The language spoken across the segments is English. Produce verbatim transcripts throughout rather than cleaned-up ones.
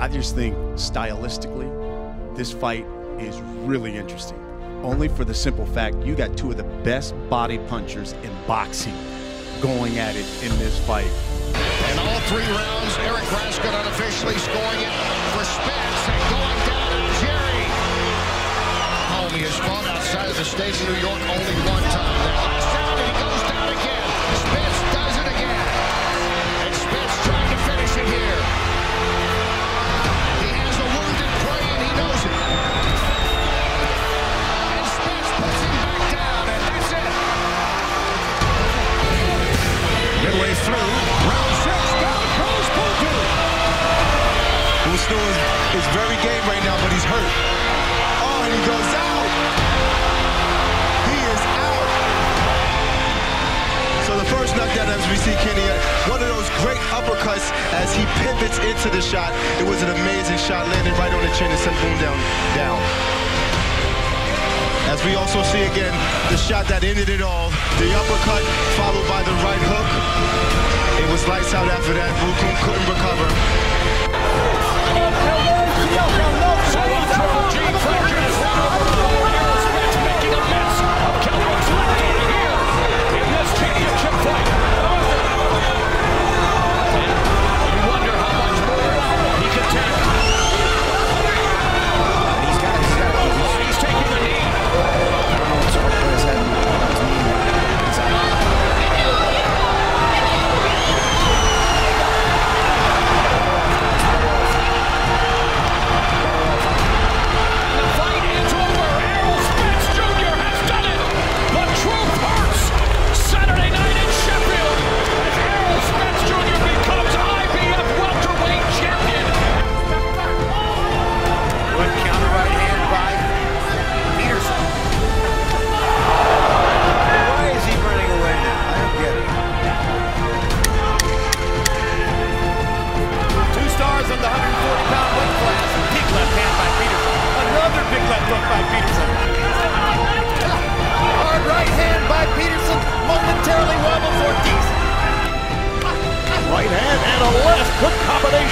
I just think stylistically, this fight is really interesting. Only for the simple fact you got two of the best body punchers in boxing going at it in this fight. And all three rounds, Eric Raskin unofficially scoring it for Spence and going down to Jerry. Oh, he has fought outside of the state of New York only one time. That last round, he goes down again. Spence does it again. And Spence trying to finish it here. He has a wounded prey and he knows it. And Spence puts him back down, and that's it. Midway through, round six, down goes Poku. Poku is very game right now, but he's hurt. Oh, and he goes out. First knockdown as we see Kenny, one of those great uppercuts as he pivots into the shot. It was an amazing shot, landed right on the chin and sent boom down, down. As we also see again, the shot that ended it all, the uppercut followed by the right hook. It was lights out after that. Rukum couldn't recover. Making a mess of Calhoun's left hand here in this championship fight. And you wonder how much more he can take. He's got his head on. He's taking the knee. I don't know what's up with his head. His knee right now. He's out.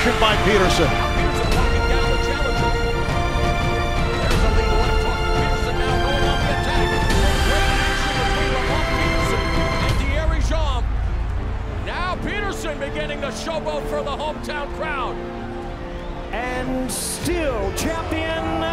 By Peterson. Peterson walking down the challenger. There's a lead left hook. Peterson now going on the attack. Great action between Lamont Peterson and Thierry Jean. Now Peterson beginning the showboat for the hometown crowd. And still champion.